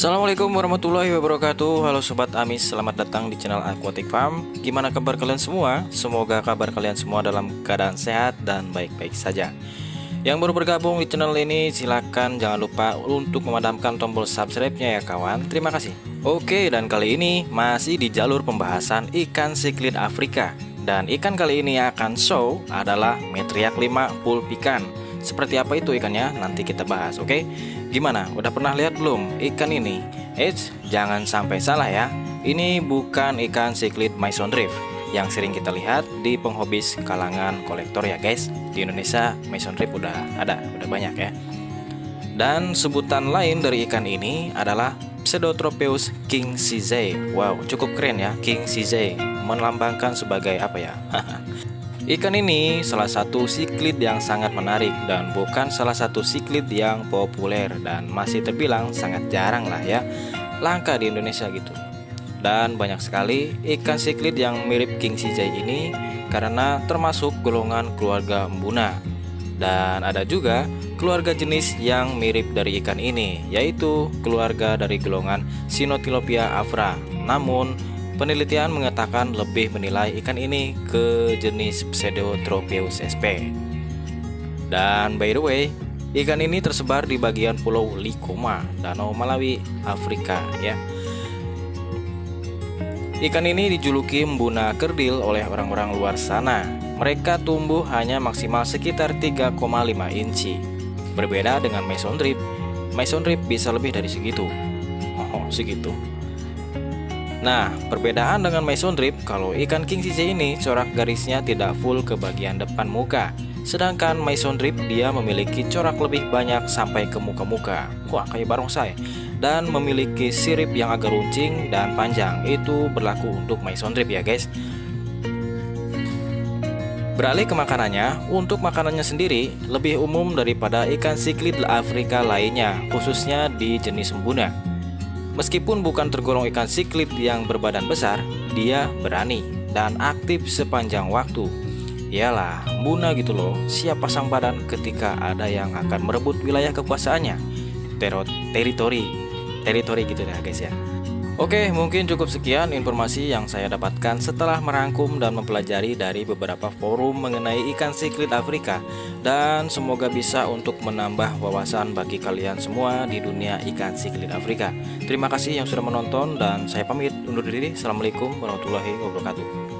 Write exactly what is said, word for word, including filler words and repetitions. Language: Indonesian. Assalamualaikum warahmatullahi wabarakatuh. Halo Sobat Amis, selamat datang di channel Aquatic Farm. Gimana kabar kalian semua? Semoga kabar kalian semua dalam keadaan sehat dan baik-baik saja. Yang baru bergabung di channel ini, silahkan jangan lupa untuk memadamkan tombol subscribe-nya ya kawan. Terima kasih. Oke, dan kali ini masih di jalur pembahasan ikan siklid Afrika. Dan ikan kali ini yang akan show adalah Metriaclima pulpikan. Seperti apa itu ikannya nanti kita bahas, oke? Okay? Gimana? Udah pernah lihat belum ikan ini? Eits, jangan sampai salah ya. Ini bukan ikan siklid Maison Drift yang sering kita lihat di penghobis kalangan kolektor ya guys. Di Indonesia Maison Drift udah ada, udah banyak ya. Dan sebutan lain dari ikan ini adalah Pseudotropheus King Size. Wow, cukup keren ya, King Size. Melambangkan sebagai apa ya? Ikan ini salah satu siklid yang sangat menarik dan bukan salah satu siklid yang populer dan masih terbilang sangat jarang lah ya, langka di Indonesia gitu. Dan banyak sekali ikan siklid yang mirip King Size ini karena termasuk golongan keluarga MBUNA. Dan ada juga keluarga jenis yang mirip dari ikan ini, yaitu keluarga dari golongan Sinotilopia afra. Namun penelitian mengatakan lebih menilai ikan ini ke jenis Pseudotropheus sp. Dan by the way, ikan ini tersebar di bagian pulau Likoma, Danau Malawi, Afrika ya. Ikan ini dijuluki MBUNA kerdil oleh orang-orang luar sana. Mereka tumbuh hanya maksimal sekitar tiga koma lima inci. Berbeda dengan Maison Drift. Maison Drift bisa lebih dari segitu. Oh, segitu. Nah, perbedaan dengan Maison Drift, kalau ikan King Size ini corak garisnya tidak full ke bagian depan muka. Sedangkan Maison Drift dia memiliki corak lebih banyak sampai ke muka-muka. Wah, kayak barongsai. Dan memiliki sirip yang agak runcing dan panjang. Itu berlaku untuk Maison Drift ya guys. Beralih ke makanannya, untuk makanannya sendiri lebih umum daripada ikan siklid Afrika lainnya, khususnya di jenis MBUNA. Meskipun bukan tergolong ikan siklid yang berbadan besar, dia berani dan aktif sepanjang waktu. Iyalah, MBUNA gitu loh, siap pasang badan ketika ada yang akan merebut wilayah kekuasaannya. Teror teritori, teritori gitu dah guys ya. Oke, mungkin cukup sekian informasi yang saya dapatkan setelah merangkum dan mempelajari dari beberapa forum mengenai ikan siklid Afrika. Dan semoga bisa untuk menambah wawasan bagi kalian semua di dunia ikan siklid Afrika. Terima kasih yang sudah menonton dan saya pamit undur diri. Assalamualaikum warahmatullahi wabarakatuh.